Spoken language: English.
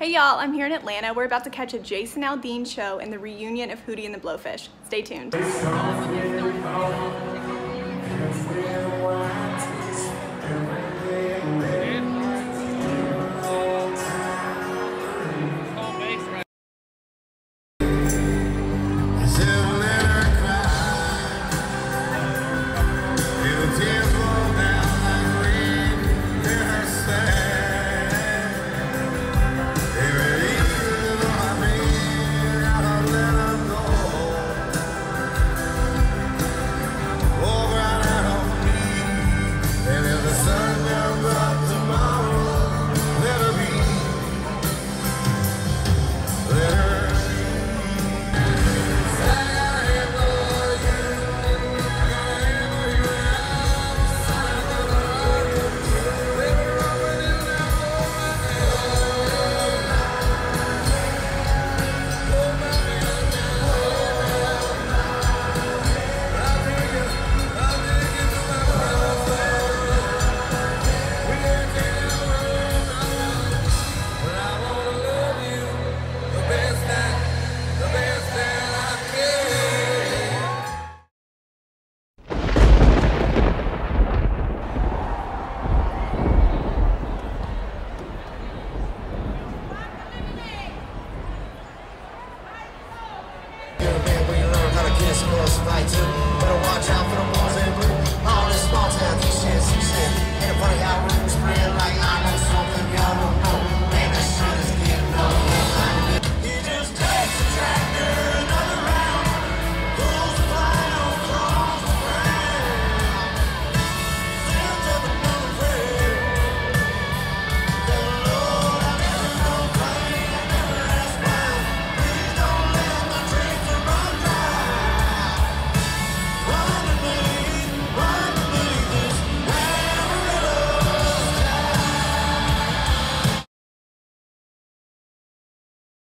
Hey y'all, I'm here in Atlanta. We're about to catch a Jason Aldean show and the reunion of Hootie and the Blowfish. Stay tuned.